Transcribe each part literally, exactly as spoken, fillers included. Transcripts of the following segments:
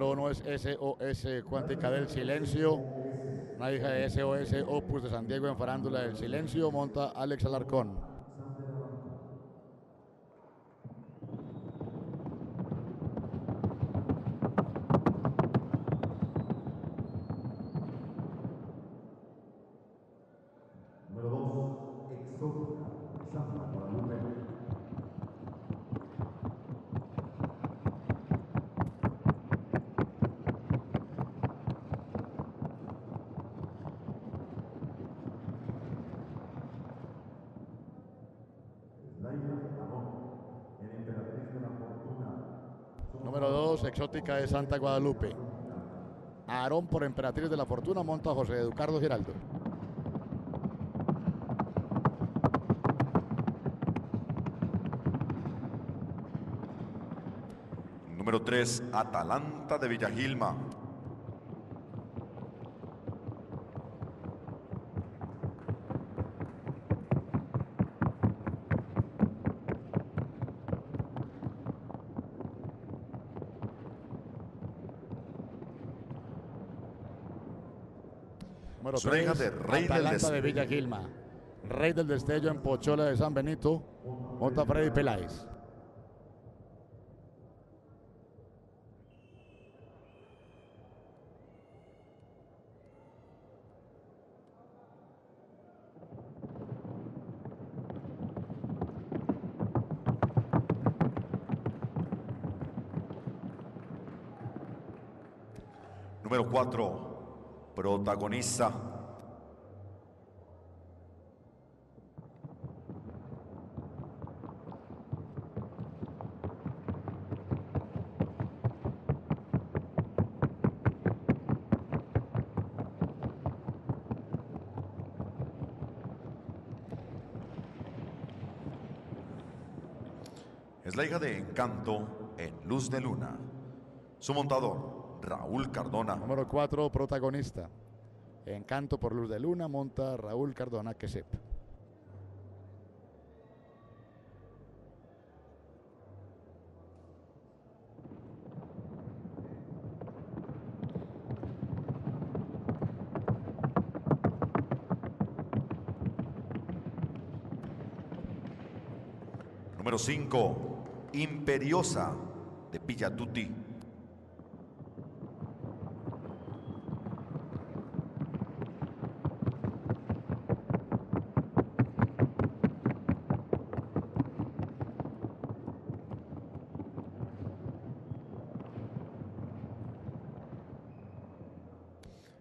número uno es S O S Cuántica del Silencio, una hija de S O S Opus de San Diego en Farándula del Silencio, monta Alex Alarcón. Exótica de Santa Guadalupe. Aarón por Emperatriz de la Fortuna, monta José Eduardo Giraldo. Número tres, Atalanta de Villagilma. Sueña de Rey Atalanta del Destello de Villa Gilma, Rey del Destello en Pochola de San Benito, monta Freddy Peláez. Número cuatro, Protagonista. Es la hija de Encanto en Luz de Luna. Su montador, Raúl Cardona. Número cuatro, Protagonista. Encanto por Luz de Luna, monta Raúl Cardona, que sepa. Número cinco, Imperiosa de Pillatuti.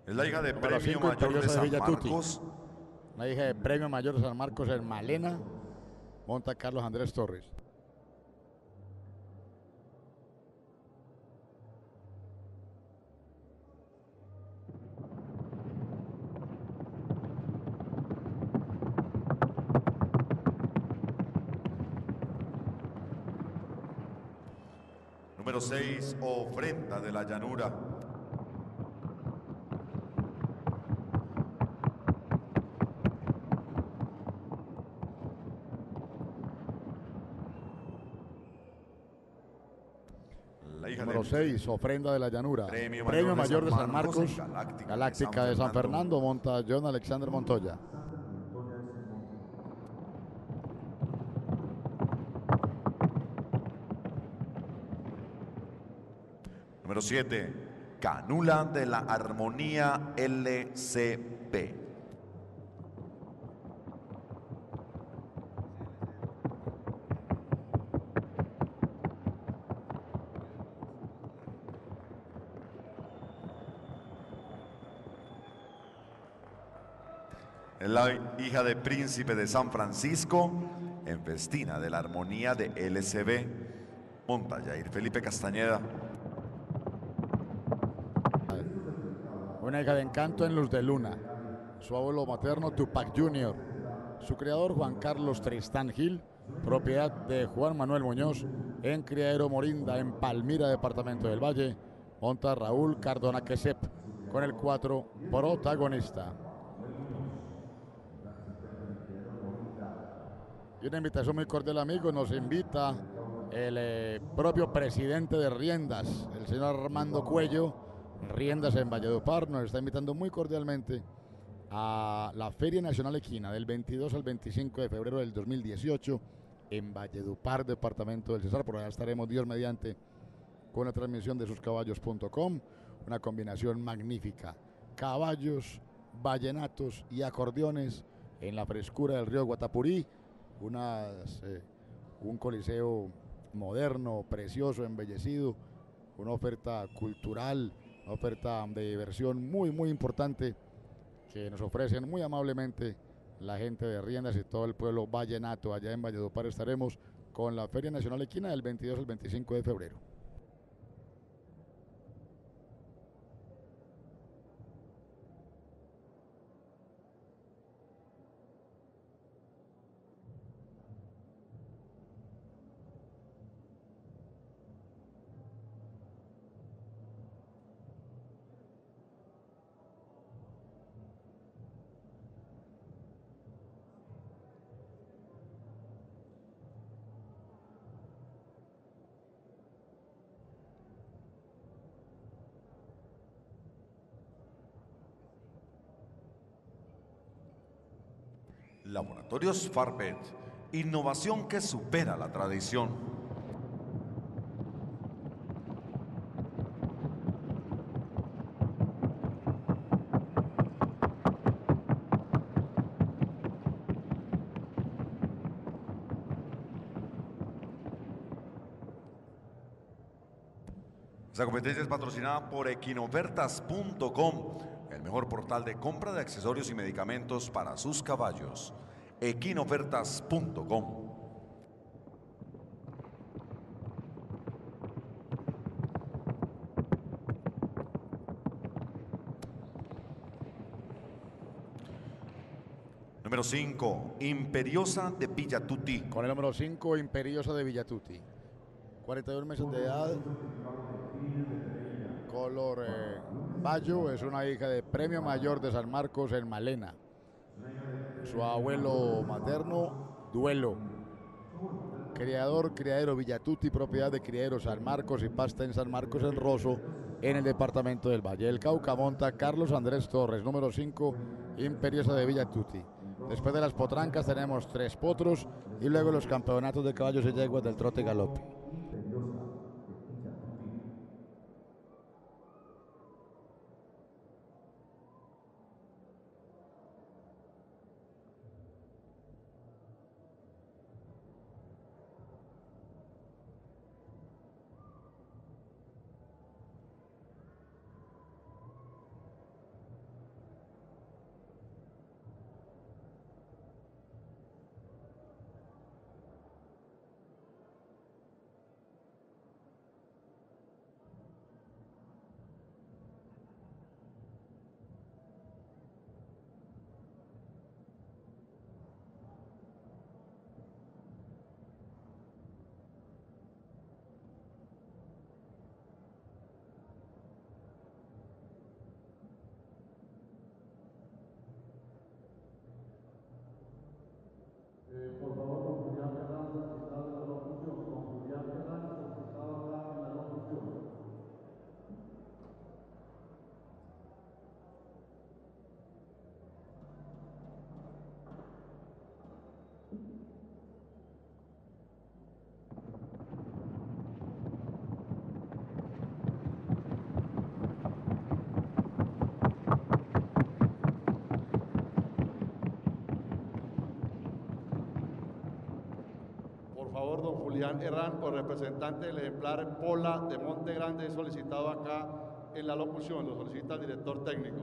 La hija de Número Premio cinco, Mayor de San de Marcos. La hija de Premio Mayor de San Marcos en Malena, monta Carlos Andrés Torres. Número seis, Ofrenda de la Llanura. seis, Ofrenda de la Llanura. Premio, Premio Mayor de San Marcos, de San Marcos Galáctica, Galáctica de San Fernando, Fernando monta John Alexander Montoya. Número siete, Canula de la Armonía L C P. La hija de Príncipe de San Francisco en Festina de la Armonía de L C B, monta Jair Felipe Castañeda. Una hija de Encanto en Luz de Luna, su abuelo materno Tupac junior, su criador Juan Carlos Tristán Gil, propiedad de Juan Manuel Muñoz en Criadero Morinda en Palmira, departamento del Valle, monta Raúl Cardona Quesep con el cuatro, Protagonista. Y una invitación muy cordial, amigos, nos invita el eh, propio presidente de Riendas, el señor Armando Cuello. Riendas en Valledupar nos está invitando muy cordialmente a la Feria Nacional Equina del veintidós al veinticinco de febrero del dos mil dieciocho en Valledupar, departamento del Cesar. Por allá estaremos, Dios mediante, con la transmisión de sus caballos punto com. Una combinación magnífica: caballos, vallenatos y acordeones en la frescura del río Guatapurí. Unas, eh, un coliseo moderno, precioso, embellecido, una oferta cultural, una oferta de diversión muy, muy importante que nos ofrecen muy amablemente la gente de Riendas y todo el pueblo vallenato. Allá en Valledupar estaremos con la Feria Nacional Equina del veintidós al veinticinco de febrero. Laboratorios Farpet, innovación que supera la tradición. Esta competencia es patrocinada por equinobertas punto com, el mejor portal de compra de accesorios y medicamentos para sus caballos. equinofertas punto com. Número cinco, Imperiosa de Villatuti. Con el número cinco, Imperiosa de Villatuti. cuarenta y dos meses de edad. Color eh, bayo. Es una hija de Premio Mayor de San Marcos en Malena. Su abuelo materno, Duelo. Criador, criadero Villatuti, propiedad de Criadero San Marcos y pasta en San Marcos en Rosso, en el departamento del Valle del Cauca. Monta Carlos Andrés Torres, número cinco, Imperiosa de Villatuti. Después de las potrancas tenemos tres potros y luego los campeonatos de caballos y yeguas del trote galope. Por favor, con Julián Herrán, Estado de la Locución. Con Julián Herrán, Estado de la Locución. Don Julián Herrán, por representante del ejemplar Pola de Monte Grande, solicitado acá en la locución. Lo solicita el director técnico.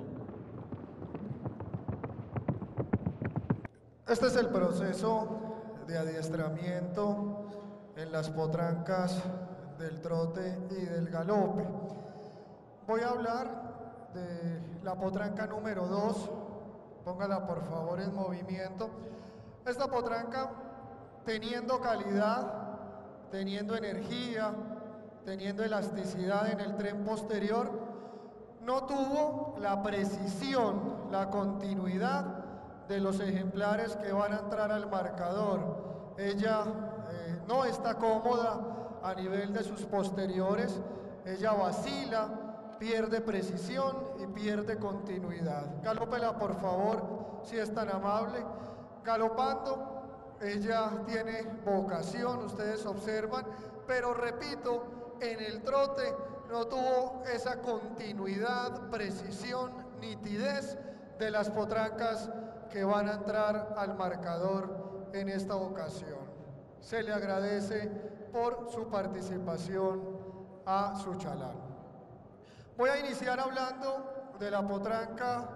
Este es el proceso de adiestramiento en las potrancas del trote y del galope. Voy a hablar de la potranca número dos. Póngala por favor en movimiento. Esta potranca, teniendo calidad, teniendo energía, teniendo elasticidad en el tren posterior, no tuvo la precisión, la continuidad de los ejemplares que van a entrar al marcador. Ella eh, no está cómoda a nivel de sus posteriores, ella vacila, pierde precisión y pierde continuidad. Galópela, por favor, si es tan amable. Galopando, ella tiene vocación, ustedes observan, pero repito, en el trote no tuvo esa continuidad, precisión, nitidez de las potrancas que van a entrar al marcador en esta ocasión. Se le agradece por su participación a su chalán. Voy a iniciar hablando de la potranca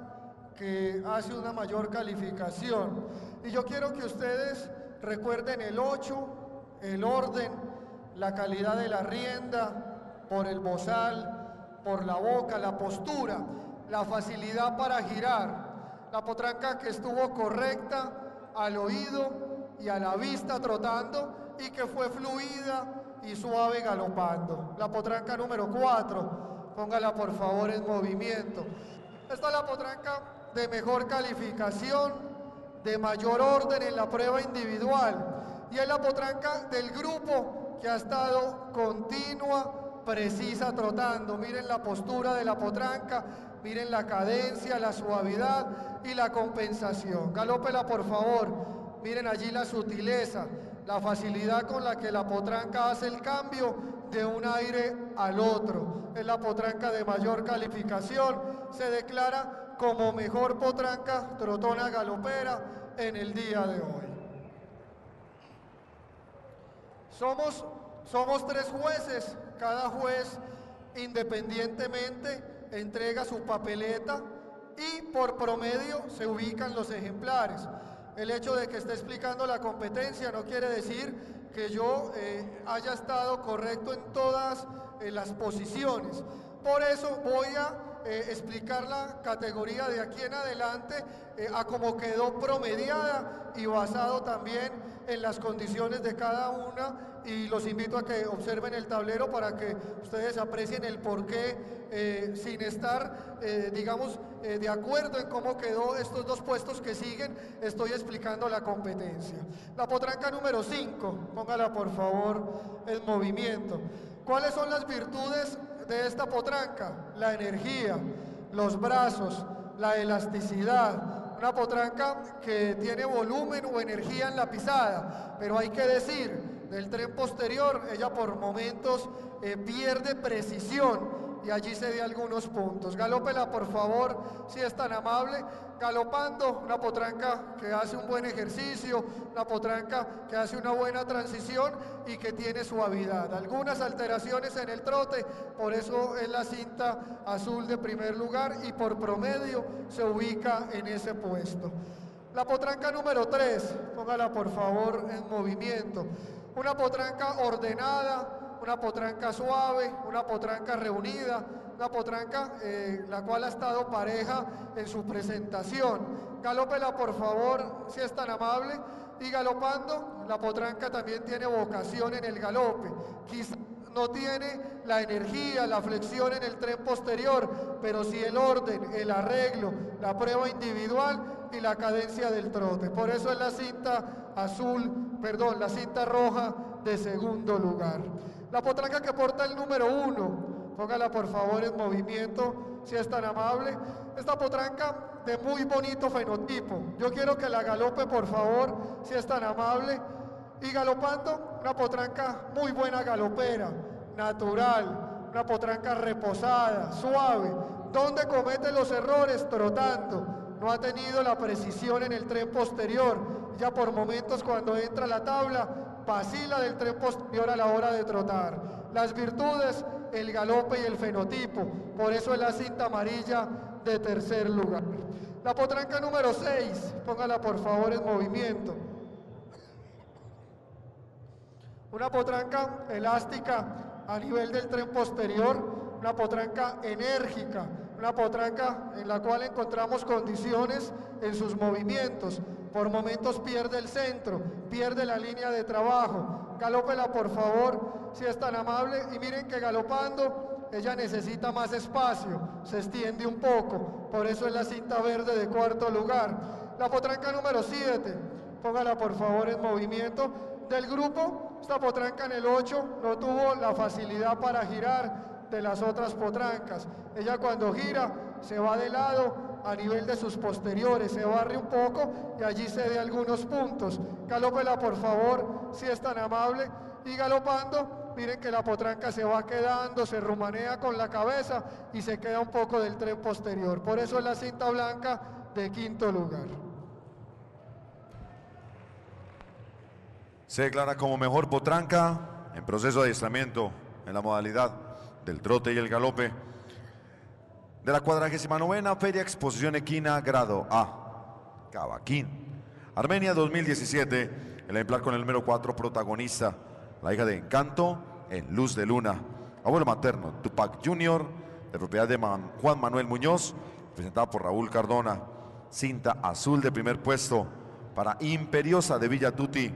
que hace una mayor calificación. Y yo quiero que ustedes recuerden el ocho, el orden, la calidad de la rienda, por el bozal, por la boca, la postura, la facilidad para girar. La potranca que estuvo correcta al oído y a la vista trotando y que fue fluida y suave galopando. La potranca número cuatro, póngala por favor en movimiento. Esta es la potranca de mejor calificación, de mayor orden en la prueba individual, y es la potranca del grupo que ha estado continua, precisa trotando. Miren la postura de la potranca, miren la cadencia, la suavidad y la compensación. Galópela, por favor. Miren allí la sutileza, la facilidad con la que la potranca hace el cambio de un aire al otro. Es la potranca de mayor calificación. Se declara como mejor potranca trotona galopera en el día de hoy. Somos, somos tres jueces. Cada juez, independientemente, entrega su papeleta y por promedio se ubican los ejemplares. El hecho de que esté explicando la competencia no quiere decir que yo eh, haya estado correcto en todas eh, las posiciones. Por eso voy a eh, explicar la categoría de aquí en adelante eh, a cómo quedó promediada y basado también en las condiciones de cada una, y los invito a que observen el tablero para que ustedes aprecien el porqué, eh, sin estar, eh, digamos, eh, de acuerdo en cómo quedó estos dos puestos que siguen, estoy explicando la competencia. La potranca número cinco, póngala por favor en movimiento. ¿Cuáles son las virtudes de esta potranca? La energía, los brazos, la elasticidad. Una potranca que tiene volumen o energía en la pisada, pero hay que decir, del tren posterior, ella por momentos eh, pierde precisión y allí se da algunos puntos. Galópela, por favor, si es tan amable. Galopando, una potranca que hace un buen ejercicio, una potranca que hace una buena transición y que tiene suavidad. Algunas alteraciones en el trote, por eso es la cinta azul de primer lugar y por promedio se ubica en ese puesto. La potranca número tres, póngala por favor en movimiento. Una potranca ordenada, una potranca suave, una potranca reunida, una potranca eh, la cual ha estado pareja en su presentación. Galópela por favor, si es tan amable. Y galopando, la potranca también tiene vocación en el galope. Quizá no tiene la energía, la flexión en el tren posterior, pero sí el orden, el arreglo, la prueba individual y la cadencia del trote. Por eso es la cinta azul, perdón, la cinta roja de segundo lugar. La potranca que porta el número uno, póngala por favor en movimiento, si es tan amable. Esta potranca de muy bonito fenotipo. Yo quiero que la galope por favor, si es tan amable. Y galopando, una potranca muy buena galopera, natural, una potranca reposada, suave, donde comete los errores trotando, no ha tenido la precisión en el tren posterior, ya por momentos cuando entra a la tabla, vacila del tren posterior a la hora de trotar. Las virtudes, el galope y el fenotipo, por eso es la cinta amarilla de tercer lugar. La potranca número seis, póngala por favor en movimiento. Una potranca elástica a nivel del tren posterior, una potranca enérgica, una potranca en la cual encontramos condiciones en sus movimientos. Por momentos pierde el centro, pierde la línea de trabajo. Galópela por favor, si es tan amable. Y miren que galopando, ella necesita más espacio, se extiende un poco. Por eso es la cinta verde de cuarto lugar. La potranca número siete, póngala por favor en movimiento, del grupo Esta potranca en el ocho no tuvo la facilidad para girar de las otras potrancas. Ella cuando gira se va de lado a nivel de sus posteriores, se barre un poco y allí cede algunos puntos. Galópela por favor, si es tan amable, y galopando. Miren que la potranca se va quedando, se rumanea con la cabeza y se queda un poco del tren posterior. Por eso es la cinta blanca de quinto lugar. Se declara como mejor potranca en proceso de adiestramiento en la modalidad del trote y el galope de la cuadragésima novena Feria Exposición Equina Grado A, Cavaquín, Armenia dos mil diecisiete, el ejemplar con el número cuatro protagonista. La hija de Encanto en Luz de Luna. Abuelo materno, Tupac junior, de propiedad de Juan Manuel Muñoz, presentada por Raúl Cardona. Cinta azul de primer puesto para Imperiosa de Villa Tuti.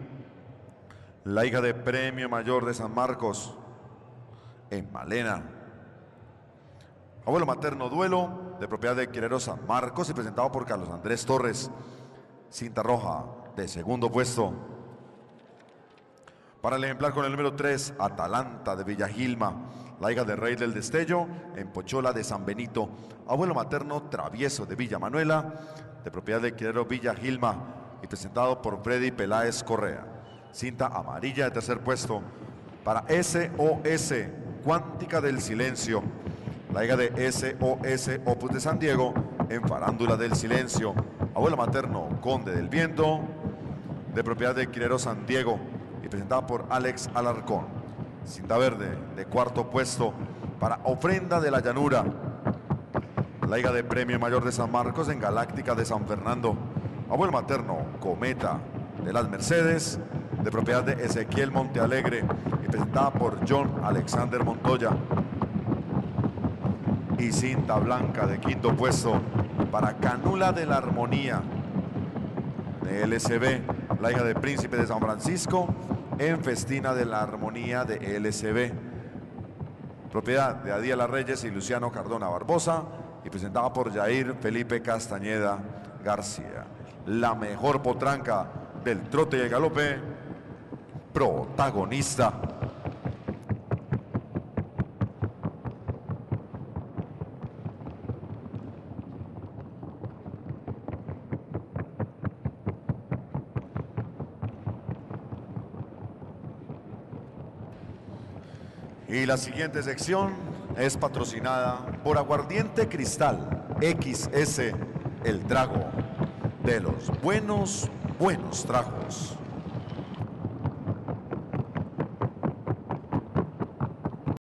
La hija de Premio Mayor de San Marcos en Malena. Abuelo materno, Duelo, de propiedad de Quirero San Marcos y presentado por Carlos Andrés Torres. Cinta roja de segundo puesto para el ejemplar con el número tres, Atalanta de Villagilma, la hija de Rey del Destello, en Pochola de San Benito. Abuelo materno, Travieso de Villa Manuela, de propiedad de Quirero Villagilma y presentado por Freddy Peláez Correa. Cinta amarilla de tercer puesto para S O S, Cuántica del Silencio, la hija de S O S Opus de San Diego, en Farándula del Silencio. Abuelo materno, Conde del Viento, de propiedad de Quirero San Diego, y presentada por Alex Alarcón. Cinta verde de cuarto puesto para Ofrenda de la Llanura, la hija de Premio Mayor de San Marcos en Galáctica de San Fernando. Abuelo materno, Cometa de las Mercedes, de propiedad de Ezequiel Montealegre y presentada por John Alexander Montoya. Y cinta blanca de quinto puesto para Canula de la Armonía de L C B, la hija de Príncipe de San Francisco en Festina de la Armonía de L C B, propiedad de Adiela Reyes y Luciano Cardona Barbosa y presentada por Jair Felipe Castañeda García. La mejor potranca del trote y el galope, Protagonista. Y la siguiente sección es patrocinada por Aguardiente Cristal X S, el trago de los buenos, buenos tragos.